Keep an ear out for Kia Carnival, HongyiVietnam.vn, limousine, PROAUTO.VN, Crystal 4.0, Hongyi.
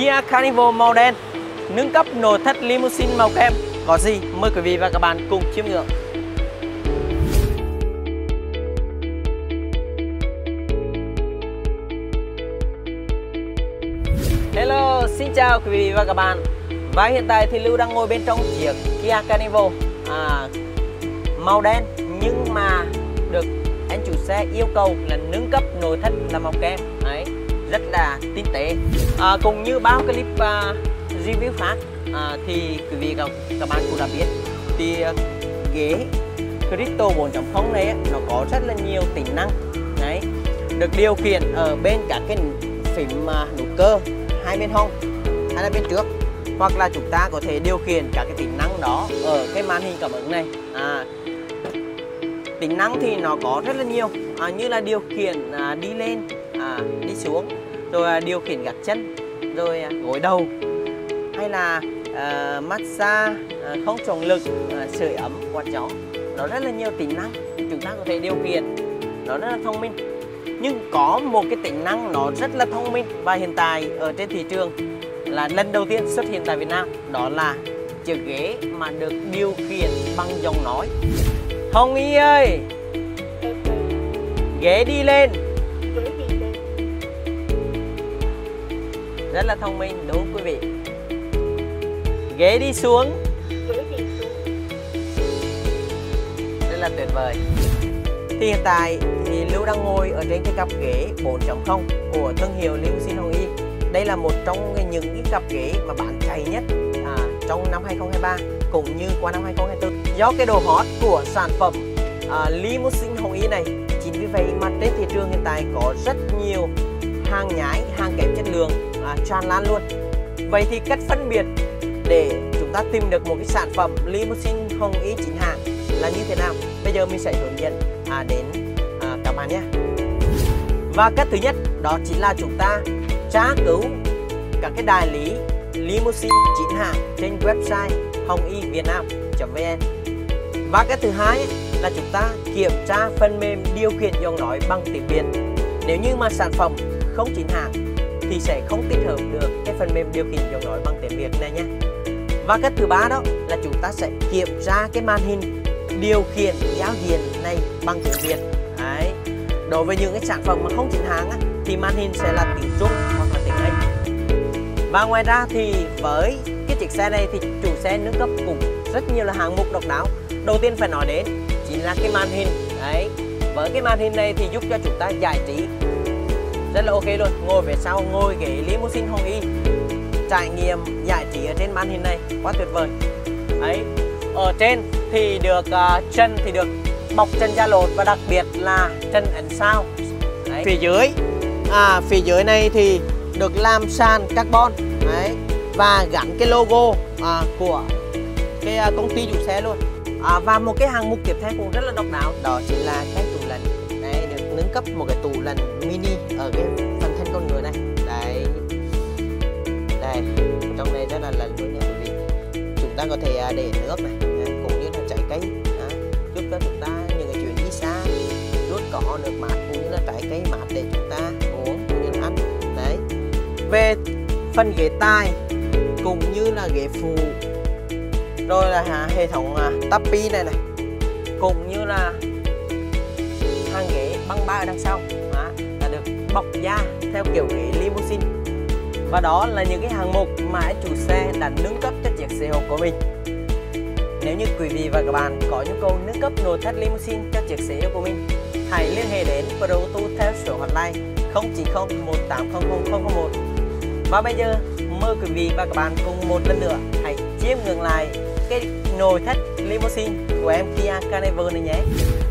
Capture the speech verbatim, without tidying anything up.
Kia Carnival màu đen nâng cấp nội thất limousine màu kem có gì? Mời quý vị và các bạn cùng chiêm ngưỡng. Hello, xin chào quý vị và các bạn. Và hiện tại thì Lưu đang ngồi bên trong chiếc Kia Carnival à, màu đen nhưng mà được anh chủ xe yêu cầu là nâng cấp nội thất là màu kem. Đấy, rất là tinh tế. À, cũng như bao clip uh, review khác à, thì quý vị và các bạn cũng đã biết thì uh, ghế Crystal bốn chấm không này nó có rất là nhiều tính năng. Đấy, được điều khiển ở bên các cái phím uh, nút cơ hai bên hông hay là bên trước, hoặc là chúng ta có thể điều khiển các cái tính năng đó ở cái màn hình cảm ứng này. À, tính năng thì nó có rất là nhiều à, như là điều khiển à, đi lên à, đi xuống, rồi à, điều khiển gạt chân, rồi à, gối đầu, hay là à, massage à, không trọng lực, à, sưởi ấm quạt gió. Nó rất là nhiều tính năng chúng ta có thể điều khiển, nó rất là thông minh. Nhưng có một cái tính năng nó rất là thông minh và hiện tại ở trên thị trường là lần đầu tiên xuất hiện tại Việt Nam, đó là chiếc ghế mà được điều khiển bằng giọng nói. Hongyi ơi, ghế đi lên. Rất là thông minh đúng không quý vị? Ghế đi xuống. Rất là tuyệt vời. Thì hiện tại thì Lưu đang ngồi ở trên cái cặp ghế bốn chấm không của thương hiệu limousine Hongyi. Đây là một trong những cái cặp ghế mà bán chạy nhất à, trong năm hai không hai ba cũng như qua năm hai không hai tư. Do cái đồ hot của sản phẩm à, limousine Hongyi này, chính vì vậy mà trên thị trường hiện tại có rất nhiều hàng nhái, hàng kém chất lượng à, tràn lan luôn. Vậy thì cách phân biệt để chúng ta tìm được một cái sản phẩm limousine Hongyi chính hãng là như thế nào? Bây giờ mình sẽ hướng dẫn à, đến à, các bạn nhé. Và cách thứ nhất đó chính là chúng ta tra cứu các cái đại lý limousine chính hãng trên website Hongyi Vietnam chấm vn. Và cái thứ hai là chúng ta kiểm tra phần mềm điều khiển giọng nói bằng tiếng Việt. Nếu như mà sản phẩm không chính hãng thì sẽ không tích hợp được cái phần mềm điều khiển giọng nói bằng tiếng Việt này nhé. Và cái thứ ba đó là chúng ta sẽ kiểm tra cái màn hình điều khiển giao diện này bằng tiếng Việt. Đấy. Đối với những cái sản phẩm mà không chính hãng thì màn hình sẽ là tiếng Trung hoặc là tiếng Anh. Và ngoài ra thì với cái chiếc xe này thì chủ xe nâng cấp cũng rất nhiều là hạng mục độc đáo. Đầu tiên phải nói đến chính là cái màn hình. Đấy, với cái màn hình này thì giúp cho chúng ta giải trí rất là ok luôn. Ngồi về sau, ngồi ghế limousine Hongyi, trải nghiệm giải trí ở trên màn hình này quá tuyệt vời. Đấy, ở trên thì được uh, chân thì được bọc chân da lột và đặc biệt là chân ấn sao. Đấy, phía dưới à, phía dưới này thì được làm sàn carbon. Đấy, và gắn cái logo à, của cái à, công ty chủ xe luôn. À, và một cái hạng mục tiếp theo cũng rất là độc đáo, đó chính là cái tủ lạnh. Đấy, được nâng cấp một cái tủ lạnh mini ở cái phần thân con ngựa này. Đấy, đây trong này rất là lạnh luôn nha quý vị. Chúng ta có thể để nước này, đấy, cũng như là trái cây à, giúp cho chúng ta những cái chuyện đi xa rút cỏ được mát, cũng như là trái cây mát để chúng ta uống cũng như là ăn. Đấy, về phần ghế tài cũng như là ghế phụ, rồi là hệ thống tappi này này, cũng như là hàng ghế băng ba ở đằng sau đó, là được bọc da theo kiểu ghế limousine. Và đó là những cái hạng mục mà chủ xe đã nâng cấp cho chiếc xe hộp của mình. Nếu như quý vị và các bạn có nhu cầu nâng cấp nội thất limousine cho chiếc xe hộp của mình, hãy liên hệ đến PROAUTO theo số hotline không chín không một tám không không không không một. Và bây giờ mời quý vị và các bạn cùng một lần nữa hãy chiêm ngưỡng lại cái nội thất limousine của em Kia Carnival này nhé.